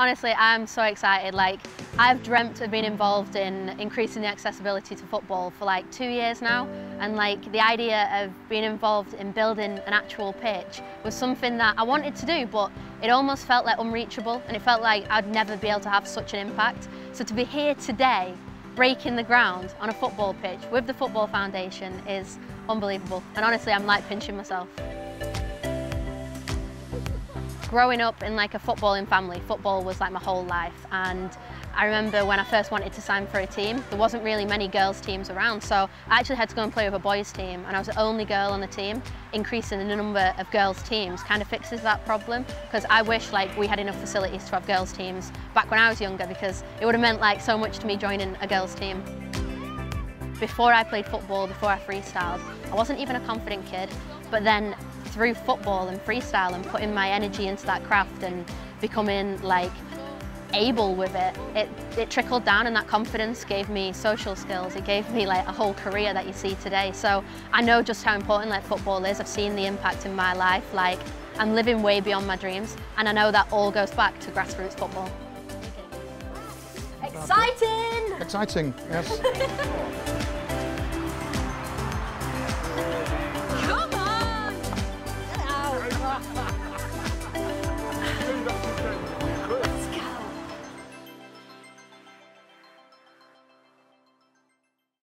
Honestly, I'm so excited. Like, I've dreamt of being involved in increasing the accessibility to football for like 2 years now, and like the idea of being involved in building an actual pitch was something that I wanted to do, but it almost felt like unreachable, and it felt like I'd never be able to have such an impact. So to be here today, breaking the ground on a football pitch with the Football Foundation is unbelievable. And honestly, I'm like pinching myself. Growing up in like a footballing family, football was like my whole life, and I remember when I first wanted to sign for a team, there wasn't really many girls' teams around, so I actually had to go and play with a boys' team, and I was the only girl on the team. Increasing the number of girls' teams kind of fixes that problem, because I wish like we had enough facilities to have girls' teams back when I was younger, because it would have meant like so much to me joining a girls' team. Before I played football, before I freestyled, I wasn't even a confident kid, but then through football and freestyle and putting my energy into that craft and becoming like able with it, it trickled down, and that confidence gave me social skills. It gave me like a whole career that you see today. So I know just how important like football is. I've seen the impact in my life. Like, I'm living way beyond my dreams, and I know that all goes back to grassroots football. Exciting! Exciting, yes.